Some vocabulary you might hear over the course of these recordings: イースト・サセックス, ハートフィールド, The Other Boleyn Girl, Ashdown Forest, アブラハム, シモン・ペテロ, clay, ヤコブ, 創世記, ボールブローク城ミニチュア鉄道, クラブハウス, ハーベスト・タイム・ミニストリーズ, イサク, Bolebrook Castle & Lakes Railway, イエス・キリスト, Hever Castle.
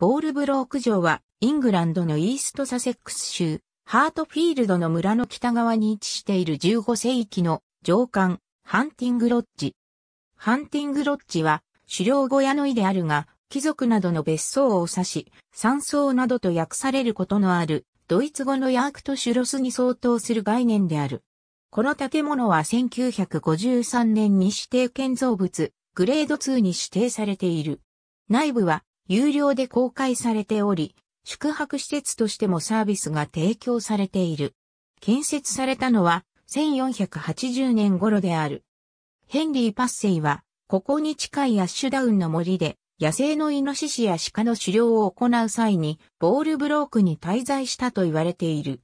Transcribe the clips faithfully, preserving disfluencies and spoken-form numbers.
ボールブローク城は、イングランドのイーストサセックス州、ハートフィールドの村の北側に位置しているじゅうごせいきの城館、ハンティングロッジ。ハンティングロッジは、狩猟小屋の意であるが、貴族などの別荘を指し、山荘などと訳されることのある、ドイツ語のヤークトシュロスに相当する概念である。この建物はせんきゅうひゃくごじゅうさんねんに指定建造物、グレードツーに指定されている。内部は、有料で公開されており、宿泊施設としてもサービスが提供されている。建設されたのはせんよんひゃくはちじゅうねん頃である。ヘンリー・パッセイは、ここに近いアッシュダウンの森で、野生のイノシシや鹿の狩猟を行う際に、ボールブロークに滞在したと言われている。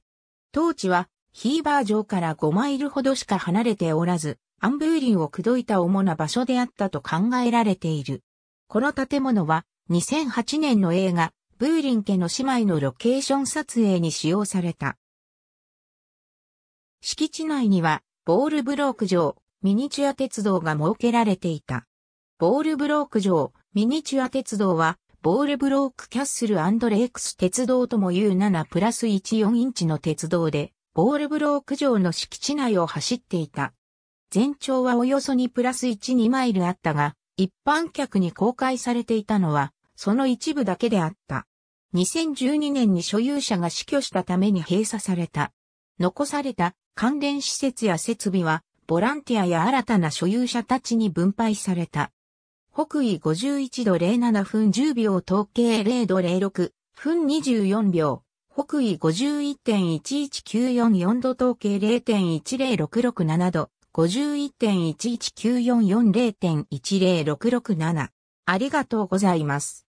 当地は、ヒーバー城からごマイルほどしか離れておらず、暗風林を口説いた主な場所であったと考えられている。この建物は、にせんはちねんの映画、ブーリン家の姉妹のロケーション撮影に使用された。敷地内には、ボールブローク城、ミニチュア鉄道が設けられていた。ボールブローク城、ミニチュア鉄道は、ボールブロークキャッスル&レークス鉄道ともいうななプラスじゅうよんインチの鉄道で、ボールブローク城の敷地内を走っていた。全長はおよそにプラスじゅうにマイルあったが、一般客に公開されていたのは、その一部だけであった。にせんじゅうにねんに所有者が死去したために閉鎖された。残された関連施設や設備は、ボランティアや新たな所有者たちに分配された。北緯ごじゅういちどれいななふんじゅうびょう統計れいどれいろくふんにじゅうよんびょう、北緯 ごじゅういちてんいちいちきゅうよんよん 度統計 れいてんいちぜろろくろくなな 度、ごじゅういちてんいちいちきゅうよんよん れいてんいちぜろろくろくなな。ありがとうございます。